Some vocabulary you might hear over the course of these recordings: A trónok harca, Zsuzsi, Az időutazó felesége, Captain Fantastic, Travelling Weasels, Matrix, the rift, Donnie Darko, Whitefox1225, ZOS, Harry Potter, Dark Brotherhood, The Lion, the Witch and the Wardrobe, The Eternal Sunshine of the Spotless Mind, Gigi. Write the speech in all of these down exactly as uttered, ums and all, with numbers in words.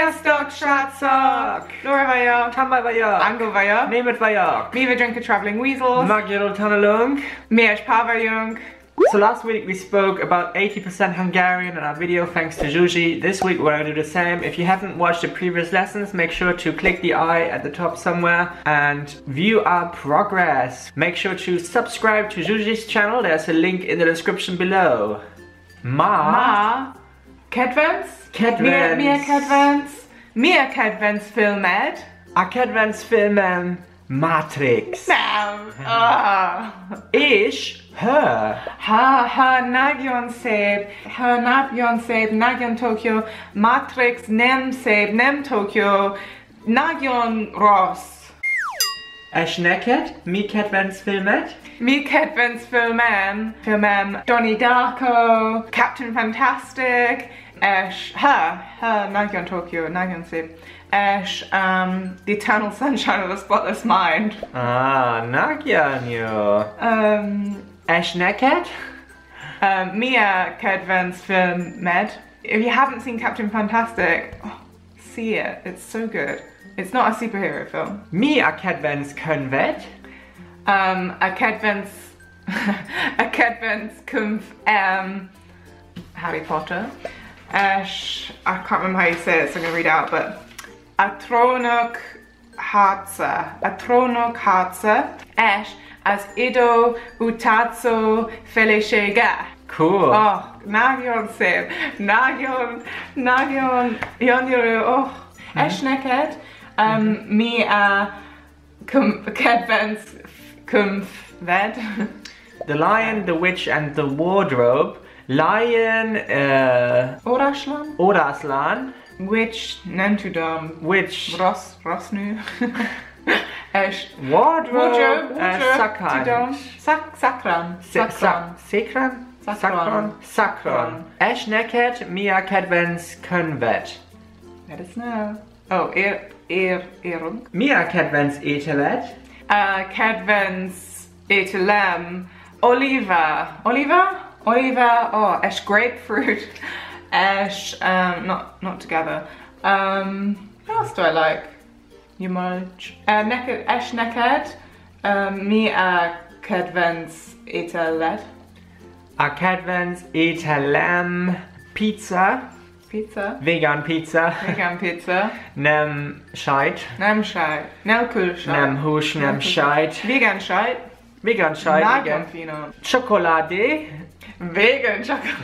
Sziasztok, srácok! Laura vagyok, Tamás vagyok, Angol vagyok, Német vagyok. Mi vagyunk a Traveling Weasels. Magyarul tanulunk. Mi és Pál vagyunk. So last week we spoke about eighty percent Hungarian in our video thanks to Zsuzsi. This week we're going to do the same. If you haven't watched the previous lessons, make sure to click the eye at the top somewhere and view our progress. Make sure to subscribe to Zsuzsi's channel. There's a link in the description below. Ma! Ma! Kedvenc? Kedvenc! Mi a kedvenc? Mi a kedvenc filmed? A kedvenc filmem Matrix. Nem! Oh. És her. Ha, her nagyon szép. Her nagyon szép, nagyon Tokyo. Matrix nem szép, nem Tokyo. Nagyon rossz. És neked? Mi kedvenc filmet? Mi kedvenc filmem? Filmem Donnie Darko, Captain Fantastic, és her, her nagyon Tokyo, nagyon szép. És um, The Eternal Sunshine of the Spotless Mind. Ah, nagyon jó. Um, és neked? Um, mi a kedvenc filmed? If you haven't seen Captain Fantastic, oh, see it, it's so good. It's not a superhero film. Mi a kedvenc könyved? Um, a kedvenc... a kedvenc könyv... Um, Harry Potter. És... I can't remember how you say it, so I'm gonna read it out, but... A trónok harca. A trónok harca. És az időutazó felesége. Cool. Oh, nagyon szép. Nagyon... Nagyon... Nagyon... Oh. Mm-hmm. És neked? Um, mi a kedvenc könyved? The Lion, the Witch and the Wardrobe. Lion... Uh, Oraslan? Oraslan. Witch, nem tudom. Witch. Rossz, rossz nő. És... Wardrobe. Szakran. Szakran. Szakran? Szakran. Szakran. És neked mi a kedvenc könyved? Let us know. Oh, er, er, erung. Mi a kedvenc ételed? Uh, kedvenc ételem. Oliva. Oliva? Oliva. Oh, és grapefruit. És, um, not, not together. Um, what else do I like? Gyümölcs. Uh, neked, és neked? Um, mi a kedvenc ételed? A kedvenc ételem. Pizza. Pizza. Vegan pizza. Vegan pizza. Nem scheit. Nem scheit. Nelkül scheit. Nem hús, nem, nem scheit. Vegan scheit. Vegan scheit. Nagyon finom. Chocolade. Vegan chocolate.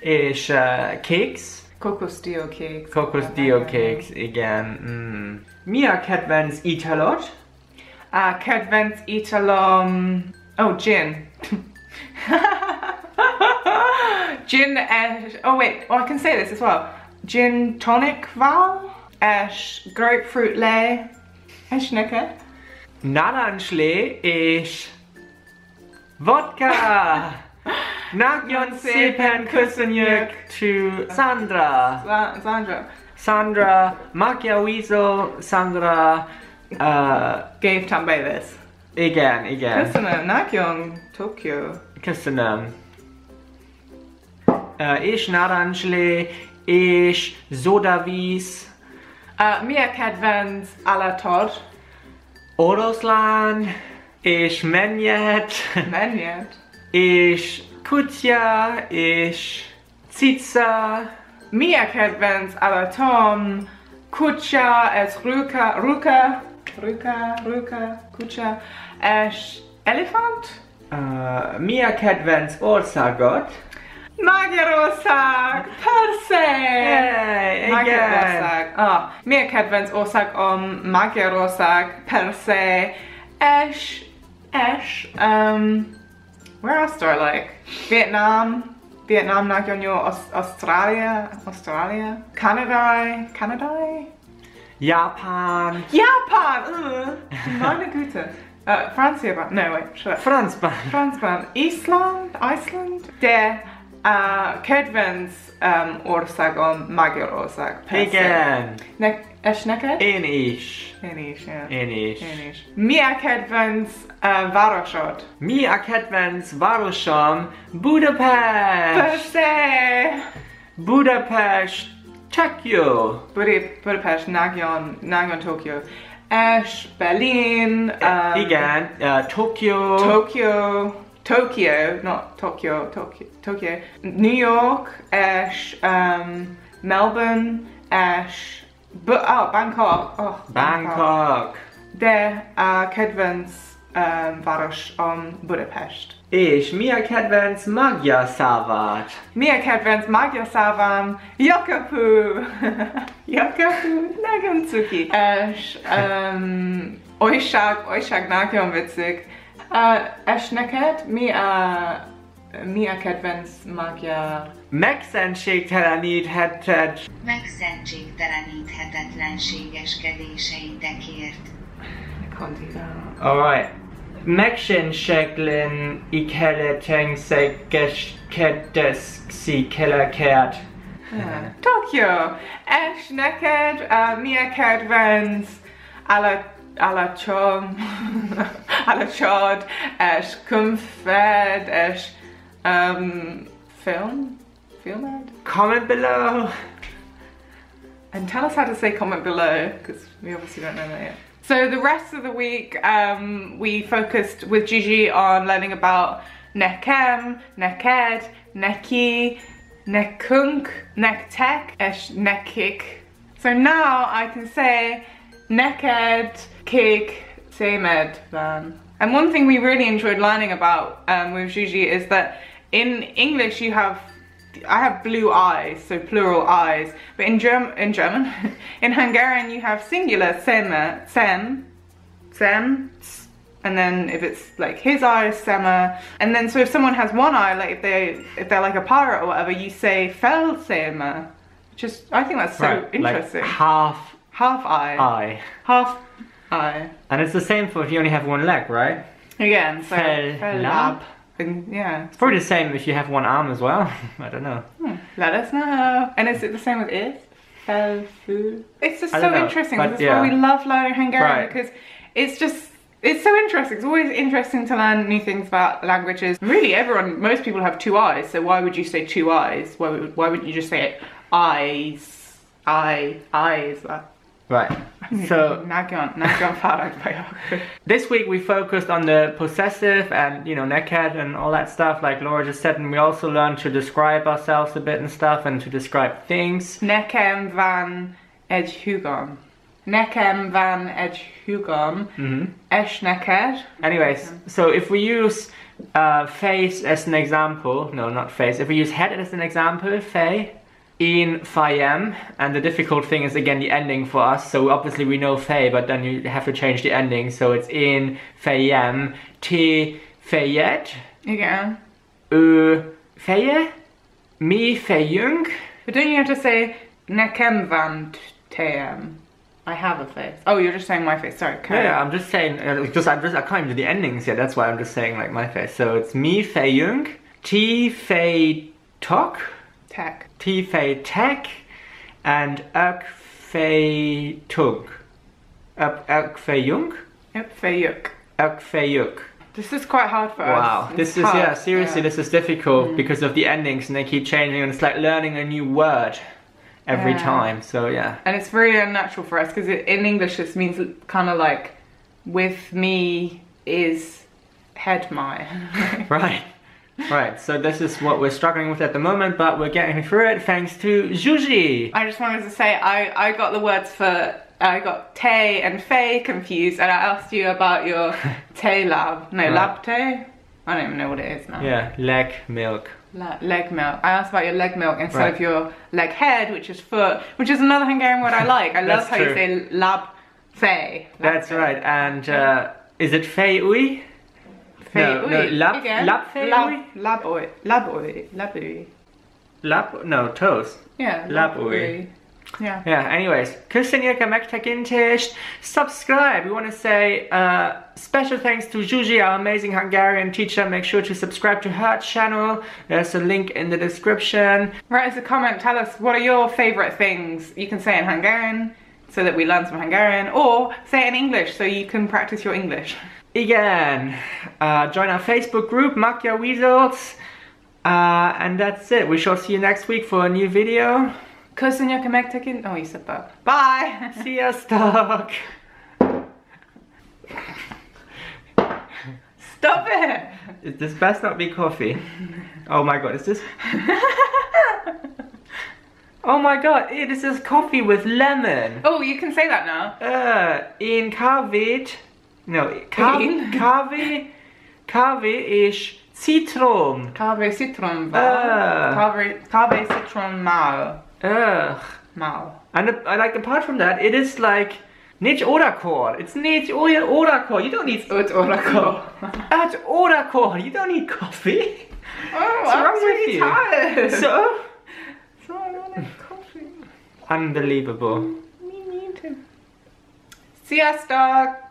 És uh, cakes. Kokosdió cakes. Kokosdió cakes, igen. Mm. Mi a kedvenc italod? A kedvenc italom... Oh, gin. Gin ash, oh wait, oh I can say this as well. Gin tonic val, ash grapefruit lay, ash naked. Naranjle is vodka. Nagyon szépen köszönjük to Sandra. Sa Sandra. Sandra, Magia Weasel, Sandra uh, gave também this. Igen, igen. Köszönöm, nagyon Tokyo. Köszönöm. Uh, és narancsle, és zodavíz. Uh, mi a kedvenc állatod? Oroszlán, és mennyet. Mennyet? És kutya, és cica. Mi a kedvenc állatom? Kutya, és ruka, ruka, ruka, ruka, kutya, és elefánt? Uh, mi a kedvenc országod? Magyarország! Persze! Hey, Magyarország! Ah, mi a kedvenc országom Magyarország? Persze! És... és... Um, where else do I like? Vietnam. Vietnam, nagyon jó. Ausztrália. Ausztrália. Kanadai. Kanadai? Japan. Japan! Uh, meine Güte. Uh, Francia. No, wait. Franzban. Franzban. Island? Iceland? Der... Uh, kedvenc um, országom Magyarország. Igen. Ne és neked? Én is. Én is, ja. Én is. Én is. Mi a kedvenc uh, városod? Mi a kedvenc városom Budapest. Persze. Budapest Tokyo, Budapest, nagyon, nagyon Tokyo. És Berlin. Um, igen, uh, Tokyo. Tokyo. Tokyo, not Tokyo, Tokyo, Tokyo. New York, és um, Melbourne, és oh, Bangkok. Oh, Bangkok. Bangkok. De uh, kedvenc um, városom Budapest. És mi a kedvenc magyar szavat? Mi a kedvenc magyar szavam? Jakapú! Jakapú, nagyon cuki. És um, olyság, olyság nagyon vicik. Uh, és neked mi a, mi a kedvenc magyar? Megszentségtelenítheted. Megszentségteleníthetlenségeskedéseitekért. Alright. Megszentséglen ikheletengszegesked-szikhelekert. Tokyo! És neked uh, mi a kedvenc alatt? Alacsony, alacsony, és könyved, és um, film, filmed? Comment below. And tell us how to say comment below, because we obviously don't know that yet. So the rest of the week, um, we focused with Gigi on learning about nekem, neked, neki, nekünk, nektek, és nekik. So now I can say neked, kik, seved van. And one thing we really enjoyed learning about um, with Zsuzsi is that in English you have, I have blue eyes, so plural eyes. But in Germ in German, in Hungarian you have singular szeme, szem, szem, and then if it's like his eyes, szeme. And then so if someone has one eye, like if they if they're like a pirate or whatever, you say fel szeme. Just I think that's so right, interesting. Like half. Half eye. Eye. Half eye. And it's the same for if you only have one leg, right? Again, so fel lab. And yeah. It's probably the same if you have one arm as well. I don't know. Hmm. Let us know. And is it the same with it? Fel fu. It's just so know, interesting. That's yeah. why we love learning Hungarian right. because it's just it's so interesting. It's always interesting to learn new things about languages. Really, everyone, most people have two eyes. So why would you say two eyes? Why would why wouldn't you just say it? Eyes, eye, eyes. Right, so this week we focused on the possessive and, you know, neked and all that stuff like Laura just said, and we also learned to describe ourselves a bit and stuff and to describe things. Nekem van egy húgom. Nekem van egy húgom. És neked. Anyways, so if we use uh, face as an example, no, not face, if we use head as an example, fej. In Fayem, and the difficult thing is again the ending for us, so obviously we know Fay, but then you have to change the ending, so it's in Fayem, Te Fayet, yeah. Ö Faye, Mi Fayung. But don't you have to say Nekem van Teem? I have a face. Oh, you're just saying my face, sorry. Yeah, yeah, I'm just saying, uh, just, I'm just, I can't even do the endings yet, that's why I'm just saying like my face. So it's Mi Fayung, Te Fay Tok. Tech. T fei tek and ek fei tung. Ek fei jung? Ek fei yuk. Ek fei yuk. This is quite hard for wow. us. Wow, this is, hard. yeah, seriously, yeah. this is difficult mm. because of the endings and they keep changing and it's like learning a new word every yeah. time, so yeah. And it's very unnatural for us because in English this means kind of like, with me is head my. Right. Right, so this is what we're struggling with at the moment, but we're getting through it thanks to Zsuzsi. I just wanted to say I, I got the words for, I got Tay and Fay confused, and I asked you about your Tay lab. No, right. lab Tay? I don't even know what it is now. Yeah, leg milk. Le leg milk. I asked about your leg milk instead right. of your leg head, which is foot, which is another Hungarian word I like. I love how true. you say lab Fay. Lab That's fay. right, and uh, is it Fay Ui? No, no, lab, lab, lab, lab, oi, lab, oi, lab, oi. Lab, no, toes. Yeah, lab, oi. Yeah. Yeah, anyways, subscribe. We want to say uh, special thanks to Zsuzsi, our amazing Hungarian teacher. Make sure to subscribe to her channel. There's a link in the description. Write us a comment, tell us what are your favorite things you can say in Hungarian so that we learn some Hungarian, or say it in English so you can practice your English. Again, uh, join our Facebook group, mark your results, uh, and that's it. We shall see you next week for a new video. Köszönjük a megtekint... Oh, iszapok. Bye! Sziasztok! Stop it! Is this best not be coffee? Oh my god, is this... Oh my god, it is just coffee with lemon. Oh, you can say that now. Uh, in kávét, no, kávé, kávé és citrom. Kávé citrom, kávé kávé citrom mal. Ugh, mal. And uh, like apart from that, it is like nincs órakor. It's nincs órakor. You don't need öt órakor. At órakor, you don't need coffee. Oh, what's wrong with you? I'm really tired. So. So I don't have coffee. Unbelievable. Me neither. Siesta.